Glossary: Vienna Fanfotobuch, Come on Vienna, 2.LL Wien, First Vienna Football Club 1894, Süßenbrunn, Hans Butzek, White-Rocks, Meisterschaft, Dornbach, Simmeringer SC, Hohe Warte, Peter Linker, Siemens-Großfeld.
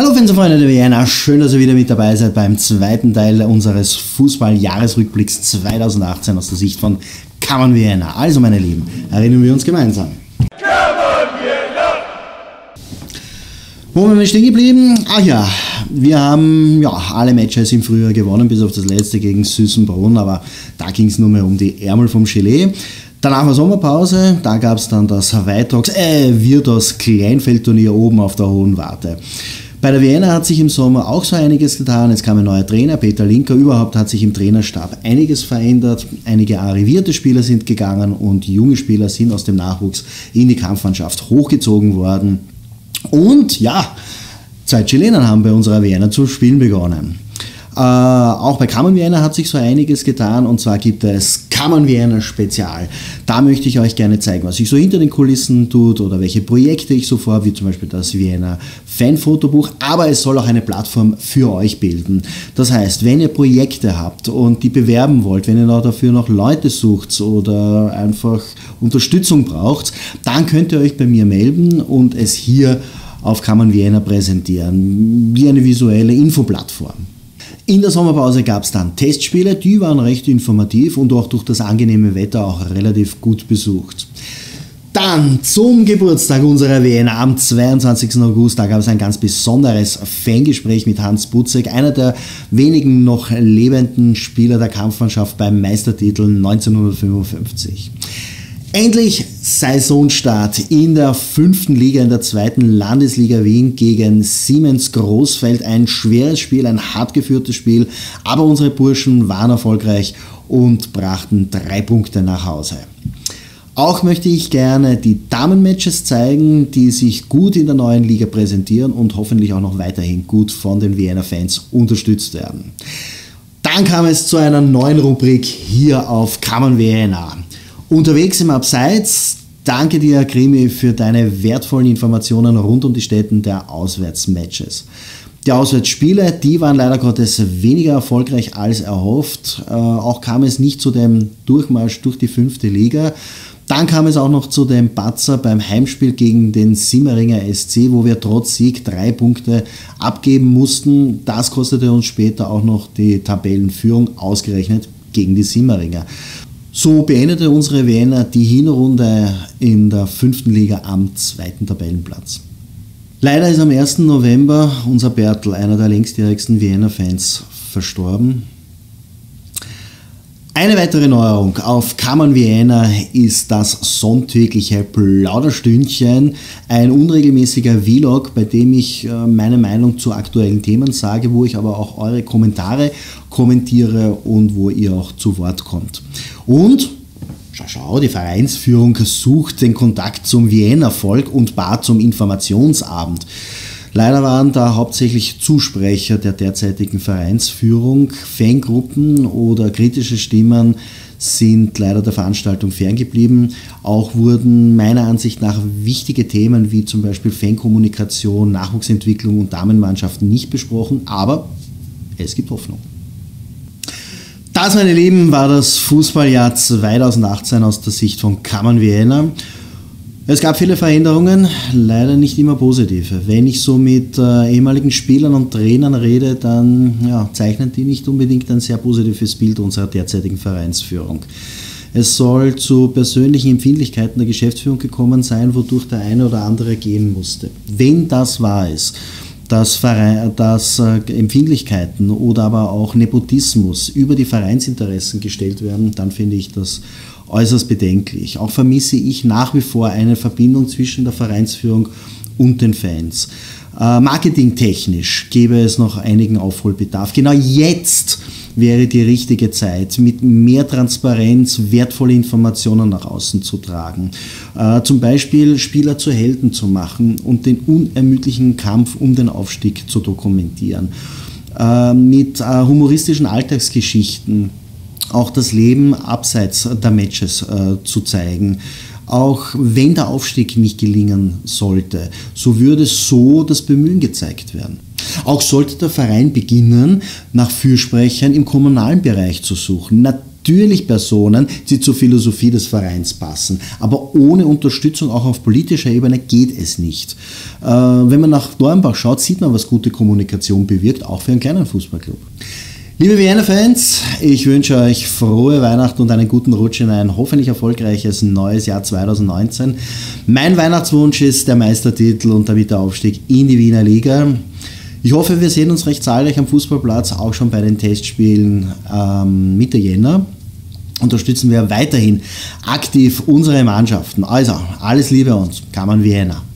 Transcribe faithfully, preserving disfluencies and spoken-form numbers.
Hallo Fans und Freunde der Vienna, schön, dass ihr wieder mit dabei seid beim zweiten Teil unseres Fußball-Jahresrückblicks zweitausendachtzehn aus der Sicht von Come on Vienna. Also meine Lieben, erinnern wir uns gemeinsam. Come on Vienna! Wo sind wir stehen geblieben? Ach ja, wir haben ja alle Matches im Frühjahr gewonnen, bis auf das letzte gegen Süßenbrunn, aber da ging es nur mehr um die Ärmel vom Gelee. Danach war Sommerpause, da gab es dann das White-Rocks, äh, wir das Kleinfeldturnier oben auf der Hohen Warte. Bei der Vienna hat sich im Sommer auch so einiges getan, es kam ein neuer Trainer, Peter Linker, überhaupt hat sich im Trainerstab einiges verändert, einige arrivierte Spieler sind gegangen und junge Spieler sind aus dem Nachwuchs in die Kampfmannschaft hochgezogen worden. Und ja, zwei Chilenen haben bei unserer Vienna zu spielen begonnen. Äh, auch bei Come on Vienna hat sich so einiges getan, und zwar gibt es Come on Vienna Spezial. Da möchte ich euch gerne zeigen, was sich so hinter den Kulissen tut oder welche Projekte ich so vorhabe, wie zum Beispiel das Vienna Fanfotobuch, aber es soll auch eine Plattform für euch bilden. Das heißt, wenn ihr Projekte habt und die bewerben wollt, wenn ihr noch dafür noch Leute sucht oder einfach Unterstützung braucht, dann könnt ihr euch bei mir melden und es hier auf Come on Vienna präsentieren, wie eine visuelle Infoplattform. In der Sommerpause gab es dann Testspiele, die waren recht informativ und auch durch das angenehme Wetter auch relativ gut besucht. Dann zum Geburtstag unserer Vienna am zweiundzwanzigsten August, da gab es ein ganz besonderes Fangespräch mit Hans Butzek, einer der wenigen noch lebenden Spieler der Kampfmannschaft beim Meistertitel neunzehnhundertfünfundfünfzig. Endlich Saisonstart in der fünften Liga, in der zweiten Landesliga Wien gegen Siemens-Großfeld. Ein schweres Spiel, ein hart geführtes Spiel, aber unsere Burschen waren erfolgreich und brachten drei Punkte nach Hause. Auch möchte ich gerne die Damenmatches zeigen, die sich gut in der neuen Liga präsentieren und hoffentlich auch noch weiterhin gut von den Vienna Fans unterstützt werden. Dann kam es zu einer neuen Rubrik hier auf Come on Vienna. Unterwegs im Abseits, danke dir, Krimi, für deine wertvollen Informationen rund um die Stätten der Auswärtsmatches. Die Auswärtsspiele, die waren leider Gottes weniger erfolgreich als erhofft. Äh, auch kam es nicht zu dem Durchmarsch durch die fünfte Liga. Dann kam es auch noch zu dem Patzer beim Heimspiel gegen den Simmeringer S C, wo wir trotz Sieg drei Punkte abgeben mussten. Das kostete uns später auch noch die Tabellenführung, ausgerechnet gegen die Simmeringer. So beendete unsere Vienna die Hinrunde in der fünften Liga am zweiten Tabellenplatz. Leider ist am ersten November unser Bertl, einer der längstjährigsten Vienna-Fans, verstorben. Eine weitere Neuerung auf Come on Vienna ist das sonntägliche Plauderstündchen, ein unregelmäßiger Vlog, bei dem ich meine Meinung zu aktuellen Themen sage, wo ich aber auch eure Kommentare kommentiere und wo ihr auch zu Wort kommt. Und schau, schau, die Vereinsführung sucht den Kontakt zum Vienna-Volk und bat zum Informationsabend. Leider waren da hauptsächlich Zusprecher der derzeitigen Vereinsführung, Fangruppen oder kritische Stimmen sind leider der Veranstaltung ferngeblieben. Auch wurden meiner Ansicht nach wichtige Themen wie zum Beispiel Fankommunikation, Nachwuchsentwicklung und Damenmannschaften nicht besprochen, aber es gibt Hoffnung. Das, meine Lieben, war das Fußballjahr zweitausendachtzehn aus der Sicht von Come on Vienna. Es gab viele Veränderungen, leider nicht immer positive. Wenn ich so mit äh, ehemaligen Spielern und Trainern rede, dann ja, zeichnen die nicht unbedingt ein sehr positives Bild unserer derzeitigen Vereinsführung. Es soll zu persönlichen Empfindlichkeiten der Geschäftsführung gekommen sein, wodurch der eine oder andere gehen musste. Wenn das wahr ist, dass, dass äh, Empfindlichkeiten oder aber auch Nepotismus über die Vereinsinteressen gestellt werden, dann finde ich das äußerst bedenklich. Auch vermisse ich nach wie vor eine Verbindung zwischen der Vereinsführung und den Fans. Äh, marketingtechnisch gäbe es noch einigen Aufholbedarf. Genau jetzt wäre die richtige Zeit, mit mehr Transparenz wertvolle Informationen nach außen zu tragen. Äh, zum Beispiel Spieler zu Helden zu machen und den unermüdlichen Kampf um den Aufstieg zu dokumentieren. Äh, mit äh, humoristischen Alltagsgeschichten auch das Leben abseits der Matches äh, zu zeigen. Auch wenn der Aufstieg nicht gelingen sollte, so würde so das Bemühen gezeigt werden. Auch sollte der Verein beginnen, nach Fürsprechern im kommunalen Bereich zu suchen. Natürlich natürlich Personen, die zur Philosophie des Vereins passen. Aber ohne Unterstützung auch auf politischer Ebene geht es nicht. Äh, wenn man nach Dornbach schaut, sieht man, was gute Kommunikation bewirkt, auch für einen kleinen Fußballclub. Liebe Vienna-Fans, ich wünsche euch frohe Weihnachten und einen guten Rutsch in ein hoffentlich erfolgreiches neues Jahr zweitausendneunzehn. Mein Weihnachtswunsch ist der Meistertitel und damit der Aufstieg in die Wiener Liga. Ich hoffe, wir sehen uns recht zahlreich am Fußballplatz, auch schon bei den Testspielen ähm, Mitte Jänner. Unterstützen wir weiterhin aktiv unsere Mannschaften. Also, alles Liebe uns. Come on Vienna.